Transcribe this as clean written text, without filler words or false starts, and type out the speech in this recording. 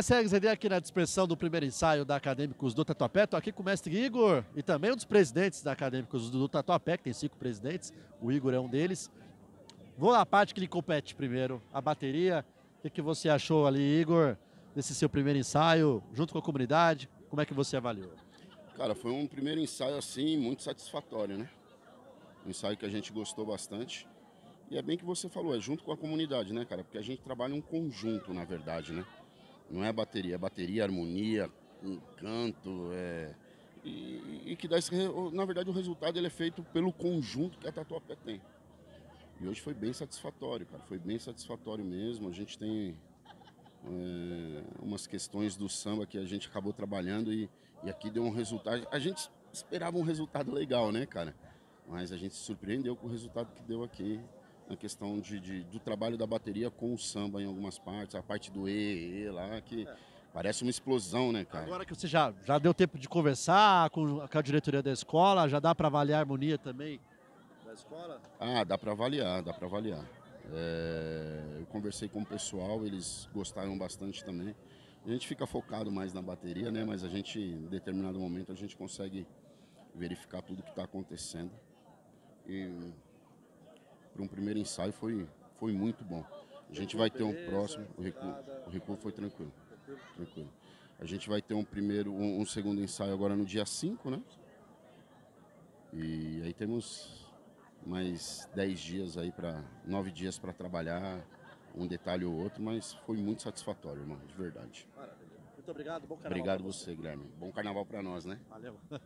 SRZD aqui na dispersão do primeiro ensaio da Acadêmicos do Tatuapé. Estou aqui com o mestre Higor e também um dos presidentes da Acadêmicos do Tatuapé, que tem 5 presidentes. O Higor é um deles. Vou na parte que lhe compete primeiro, a bateria. O que você achou ali, Higor, desse seu primeiro ensaio, junto com a comunidade? Como é que você avaliou? Cara, foi um primeiro ensaio, assim, muito satisfatório, né? Um ensaio que a gente gostou bastante. E é bem que você falou, é junto com a comunidade, né, cara? Porque a gente trabalha um conjunto, na verdade, né? Não é bateria, é bateria, harmonia, encanto, e que dá esse... Na verdade, o resultado ele é feito pelo conjunto que a Tatuapé tem. E hoje foi bem satisfatório, cara. Foi bem satisfatório mesmo. A gente tem umas questões do samba que a gente acabou trabalhando e aqui deu um resultado. A gente esperava um resultado legal, né, cara? Mas a gente se surpreendeu com o resultado que deu aqui na questão do trabalho da bateria com o samba em algumas partes. A parte do E lá, que parece uma explosão, né, cara? Agora que você já deu tempo de conversar com a diretoria da escola, já dá para avaliar a harmonia também? Escola? Ah, dá para avaliar, dá para avaliar. Eu conversei com o pessoal, eles gostaram bastante também. A gente fica focado mais na bateria, né? Mas a gente, em determinado momento, a gente consegue verificar tudo que está acontecendo. E para um primeiro ensaio foi muito bom. A gente vai ter um próximo, o recuo foi tranquilo. A gente vai ter um segundo ensaio agora no dia 5, né? E aí temos mais 10 dias aí, 9 dias para trabalhar, um detalhe ou outro, mas foi muito satisfatório, irmão, de verdade. Maravilha. Muito obrigado, bom carnaval. Obrigado você, Guilherme. Bom carnaval para nós, né? Valeu.